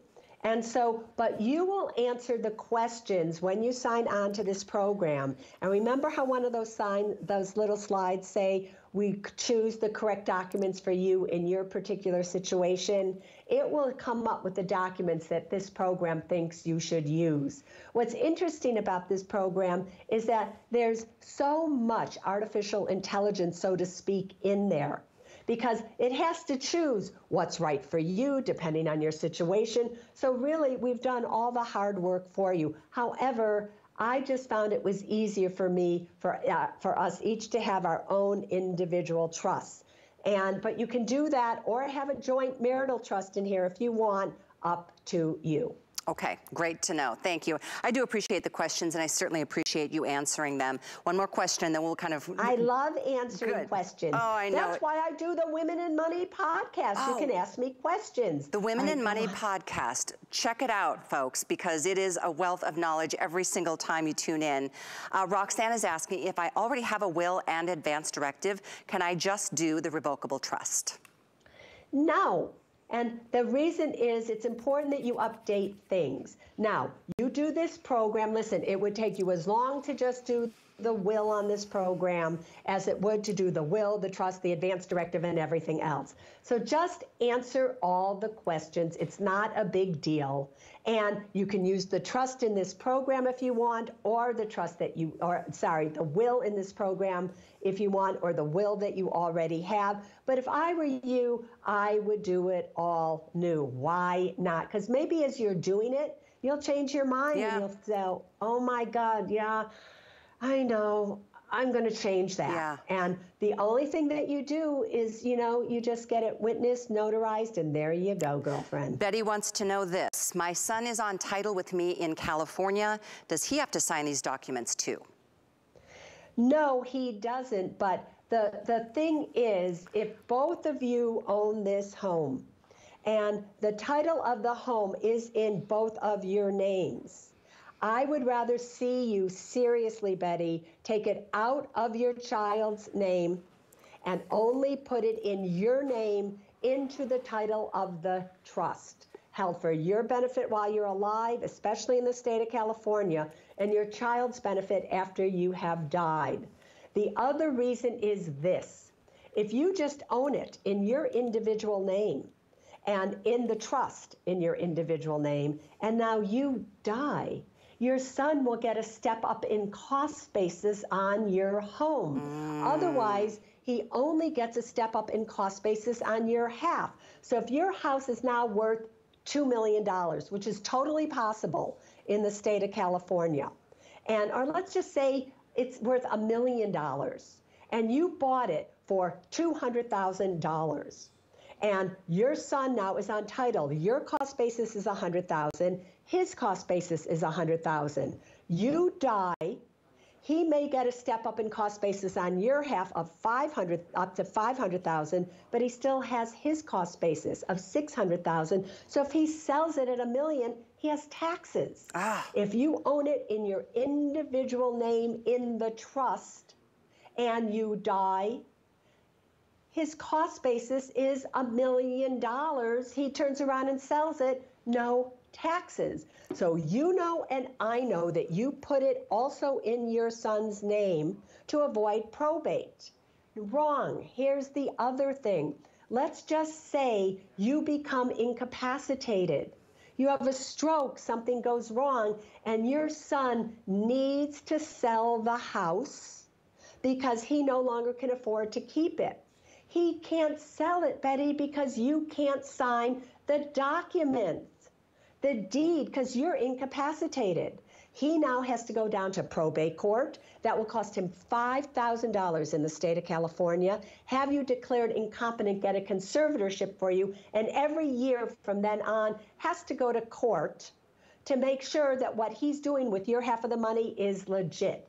And so, but you will answer the questions when you sign on to this program. And remember how one of those sign, those little slides say, we choose the correct documents for you in your particular situation. It will come up with the documents that this program thinks you should use. What's interesting about this program is that there's so much artificial intelligence, so to speak, in there, because it has to choose what's right for you depending on your situation. So really, we've done all the hard work for you. However, I just found it was easier for me, for uh, for us each to have our own individual trusts. And but you can do that or have a joint marital trust in here if you want, up to you. Okay, great to know. Thank you. I do appreciate the questions, and I certainly appreciate you answering them. One more question, and then we'll kind of... I love answering Good. questions. Oh, I know. That's it. Why I do the Women and Money podcast. Oh. You can ask me questions. The Women and Money podcast. Check it out, folks, because it is a wealth of knowledge every single time you tune in. Uh, Roxanne is asking, if I already have a will and advance directive, can I just do the revocable trust? No. And the reason is it's important that you update things. Now, you do this program. Listen, it would take you as long to just do the will on this program as it would to do the will, the trust, the advance directive, and everything else. So just answer all the questions. It's not a big deal. And you can use the trust in this program if you want, or the trust that you, or sorry, the will in this program if you want, or the will that you already have. But if I were you, I would do it all new. Why not? Because maybe as you're doing it, you'll change your mind. Yeah. And you'll say, oh my God, yeah, I know. I'm going to change that. Yeah. And the only thing that you do is, you know, you just get it witnessed, notarized, and there you go, girlfriend. Betty wants to know this. My son is on title with me in California. Does he have to sign these documents too? No, he doesn't. But the, the thing is, if both of you own this home and the title of the home is in both of your names, I would rather see you, seriously, Betty, take it out of your child's name and only put it in your name into the title of the trust held for your benefit while you're alive, especially in the state of California, and your child's benefit after you have died. The other reason is this. If you just own it in your individual name and in the trust in your individual name, and now you die, your son will get a step up in cost basis on your home. Mm. Otherwise, he only gets a step up in cost basis on your half. So if your house is now worth two million dollars, which is totally possible in the state of California, and or let's just say it's worth a million dollars, and you bought it for two hundred thousand dollars, and your son now is on title. Your cost basis is one hundred thousand dollars. His cost basis is one hundred thousand dollars. You die, he may get a step up in cost basis on your half of five hundred thousand dollars, up to five hundred thousand dollars, but he still has his cost basis of six hundred thousand dollars. So if he sells it at a million, he has taxes. Ah. If you own it in your individual name in the trust and you die, his cost basis is a million dollars. He turns around and sells it, no taxes. So you know and I know that you put it also in your son's name to avoid probate. Wrong. Here's the other thing. Let's just say you become incapacitated. You have a stroke, something goes wrong, and your son needs to sell the house because he no longer can afford to keep it. He can't sell it, Betty, because you can't sign the document, the deed, because you're incapacitated. He now has to go down to probate court. That will cost him five thousand dollars in the state of California. Have you declared incompetent, get a conservatorship for you, and every year from then on has to go to court to make sure that what he's doing with your half of the money is legit.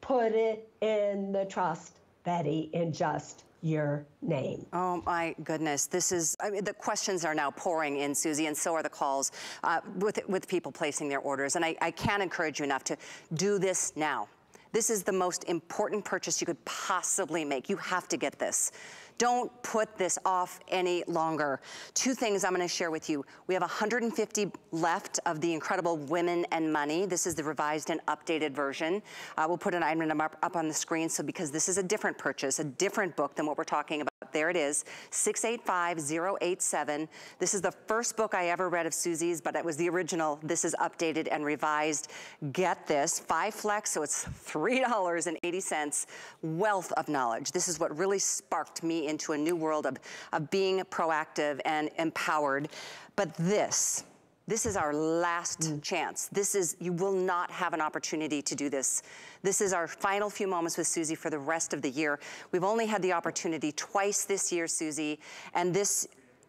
Put it in the trust, Betty, in just your name. Oh my goodness, this is, I mean, the questions are now pouring in, Susie, and so are the calls uh, with, with people placing their orders. And I, I can't encourage you enough to do this now. This is the most important purchase you could possibly make. You have to get this. Don't put this off any longer. Two things I'm gonna share with you. We have one hundred fifty left of the incredible Women and Money. This is the revised and updated version. Uh, we'll put an item up, up on the screen, so because this is a different purchase, a different book than what we're talking about. There it is, six eight five zero eight seven. This is the first book I ever read of Suze's, but it was the original. This is updated and revised. Get this, five flex, so it's three dollars and eighty cents. Wealth of knowledge. This is what really sparked me into a new world of, of being proactive and empowered. But this, this is our last mm. chance. This is, you will not have an opportunity to do this. This is our final few moments with Suze for the rest of the year. We've only had the opportunity twice this year, Suze, and this,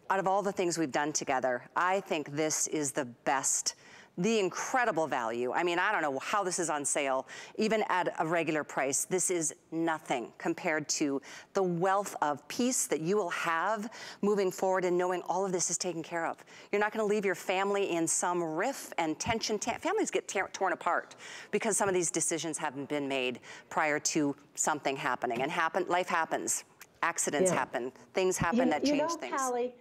out of all the things we've done together, I think this is the best, the incredible value. I mean, I don't know how this is on sale, even at a regular price. This is nothing compared to the wealth of peace that you will have moving forward and knowing all of this is taken care of. You're not gonna leave your family in some riff and tension. Families get torn apart because some of these decisions haven't been made prior to something happening. And happen, life happens, accidents yeah. happen, things happen you, that change you know, things. Callie,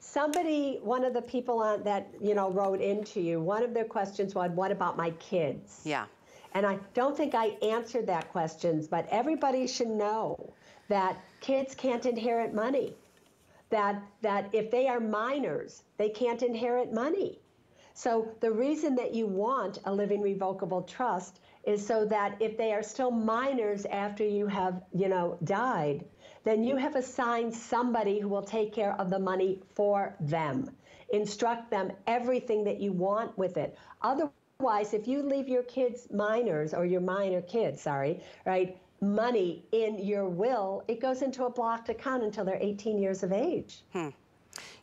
somebody, one of the people on that, you know, wrote into you, one of their questions was, what about my kids? Yeah. And I don't think I answered that question, but everybody should know that kids can't inherit money. That, that if they are minors, they can't inherit money. So the reason that you want a living revocable trust is so that if they are still minors after you have, you know, died, then you have assigned somebody who will take care of the money for them. Instruct them everything that you want with it. Otherwise, if you leave your kids minors, or your minor kids, sorry, right, money in your will, it goes into a blocked account until they're eighteen years of age. Hmm.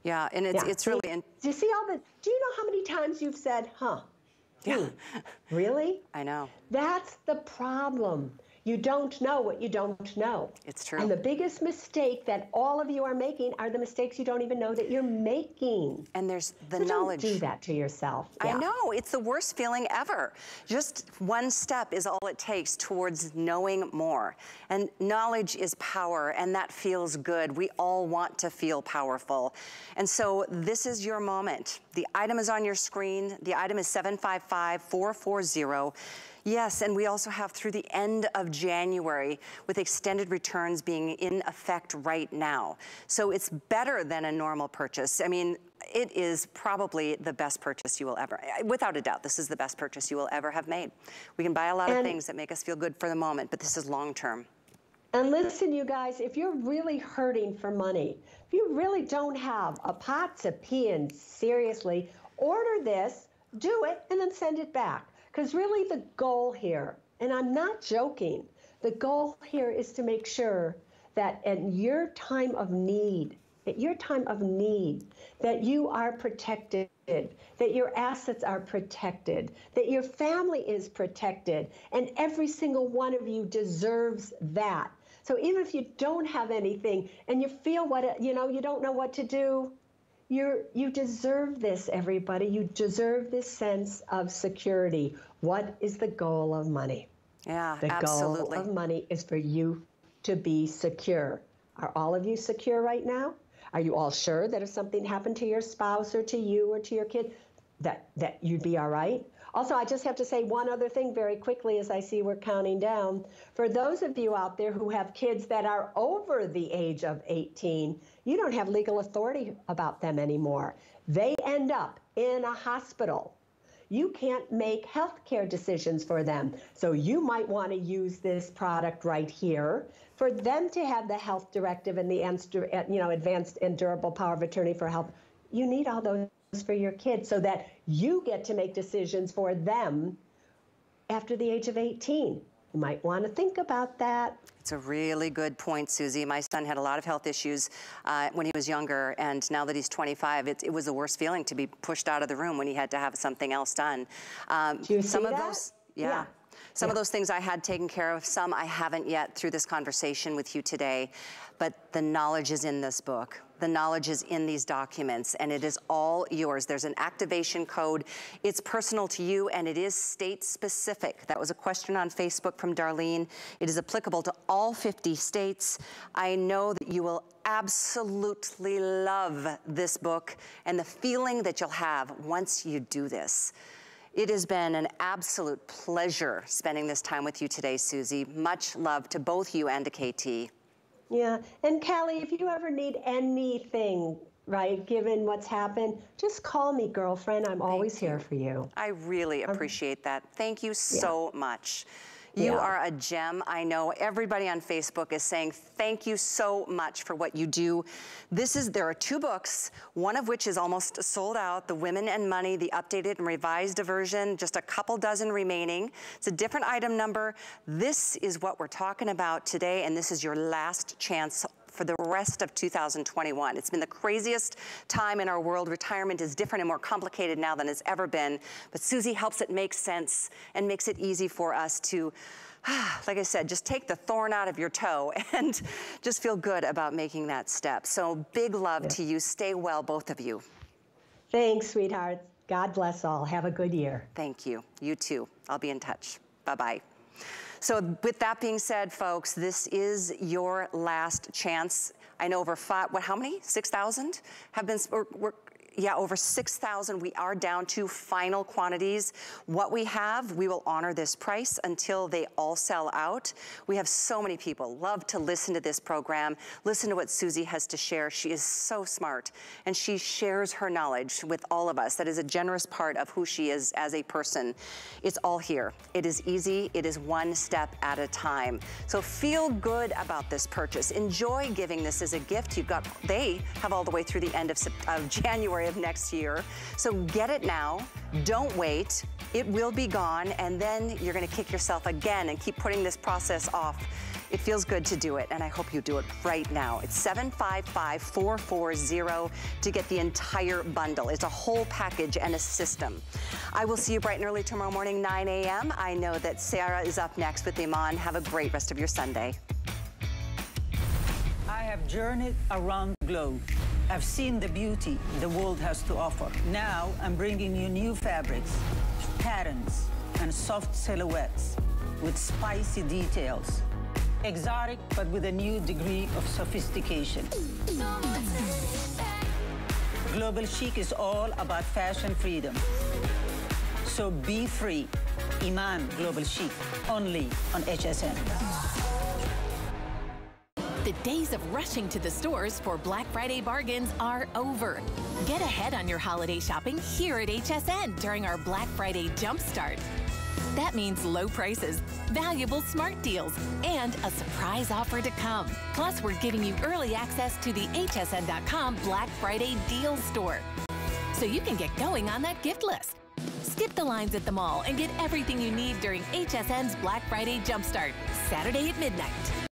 Yeah, and it's, yeah. it's really... Do you see all this? Do you know how many times you've said, huh? Yeah. Hmm, really? I know. That's the problem. You don't know what you don't know. It's true. And the biggest mistake that all of you are making are the mistakes you don't even know that you're making. And there's the so knowledge. Don't do that to yourself. Yeah. I know. It's the worst feeling ever. Just one step is all it takes towards knowing more. And knowledge is power, and that feels good. We all want to feel powerful. And so this is your moment. The item is on your screen. The item is seven five five, four four zero. Yes, and we also have through the end of January with extended returns being in effect right now. So it's better than a normal purchase. I mean, it is probably the best purchase you will ever, without a doubt, this is the best purchase you will ever have made. We can buy a lot and of things that make us feel good for the moment, but this is long term. And listen, you guys, if you're really hurting for money, if you really don't have a pot to pee in, seriously, order this, do it, and then send it back. Because really the goal here, and I'm not joking, the goal here is to make sure that at your time of need, at your time of need, that you are protected, that your assets are protected, that your family is protected, and every single one of you deserves that. So even if you don't have anything and you feel what, it, you know, you don't know what to do, You're, you deserve this, everybody. You deserve this sense of security. What is the goal of money? Yeah, the absolutely. The goal of money is for you to be secure. Are all of you secure right now? Are you all sure that if something happened to your spouse or to you or to your kid, that, that you'd be all right? Also, I just have to say one other thing very quickly as I see we're counting down. For those of you out there who have kids that are over the age of eighteen, you don't have legal authority about them anymore. They end up in a hospital. You can't make health care decisions for them. So you might want to use this product right here for them to have the health directive and the you know, advanced and durable power of attorney for health. You need all those for your kids so that you get to make decisions for them after the age of eighteen. You might want to think about that. It's a really good point, Susie. My son had a lot of health issues uh, when he was younger, and now that he's twenty-five, it, it was the worst feeling to be pushed out of the room when he had to have something else done. Um, Do you some see of that? Those, yeah. yeah. Some yeah. of those things I had taken care of, some I haven't yet through this conversation with you today, but the knowledge is in this book. The knowledge is in these documents, and it is all yours. There's an activation code. It's personal to you, and it is state-specific. That was a question on Facebook from Darlene. It is applicable to all fifty states. I know that you will absolutely love this book and the feeling that you'll have once you do this. It has been an absolute pleasure spending this time with you today, Susie. Much love to both you and to K T. Yeah, and Callie, if you ever need anything, right, given what's happened, just call me, girlfriend. I'm always here for you. I really appreciate that. Thank you so much. You yeah. are a gem. I know everybody on Facebook is saying thank you so much for what you do. This is, there are two books, one of which is almost sold out, The Women and Money, the updated and revised version, just a couple dozen remaining. It's a different item number. This is what we're talking about today, and this is your last chance for the rest of two thousand twenty-one. It's been the craziest time in our world. Retirement is different and more complicated now than it's ever been. But Susie helps it make sense and makes it easy for us to, like I said, just take the thorn out of your toe and just feel good about making that step. So big love yeah. to you. Stay well, both of you. Thanks, sweethearts. God bless all. Have a good year. Thank you. You too. I'll be in touch. Bye-bye. So with that being said, folks, this is your last chance. I know over five, what, how many? six thousand have been, or, or, yeah, over six thousand. We are down to final quantities. What we have, we will honor this price until they all sell out. We have so many people love to listen to this program, listen to what Susie has to share. She is so smart, and she shares her knowledge with all of us. That is a generous part of who she is as a person. It's all here. It is easy. It is one step at a time. So feel good about this purchase. Enjoy giving this as a gift. You've got, they have all the way through the end of, of January January of next year. So get it now, don't wait. It will be gone, and then you're gonna kick yourself again and keep putting this process off. It feels good to do it, and I hope you do it right now. It's seven five five, four four zero to get the entire bundle. It's a whole package and a system. I will see you bright and early tomorrow morning, nine A M I know that Sarah is up next with Iman. Have a great rest of your Sunday. I have journeyed around the globe. I've seen the beauty the world has to offer. Now I'm bringing you new fabrics, patterns, and soft silhouettes with spicy details. Exotic, but with a new degree of sophistication. Global Chic is all about fashion freedom. So be free. Iman Global Chic, only on H S N. The days of rushing to the stores for Black Friday bargains are over. Get ahead on your holiday shopping here at H S N during our Black Friday Jumpstart. That means low prices, valuable smart deals, and a surprise offer to come. Plus, we're giving you early access to the H S N dot com Black Friday Deal Store, so you can get going on that gift list. Skip the lines at the mall and get everything you need during H S N's Black Friday Jumpstart, Saturday at midnight.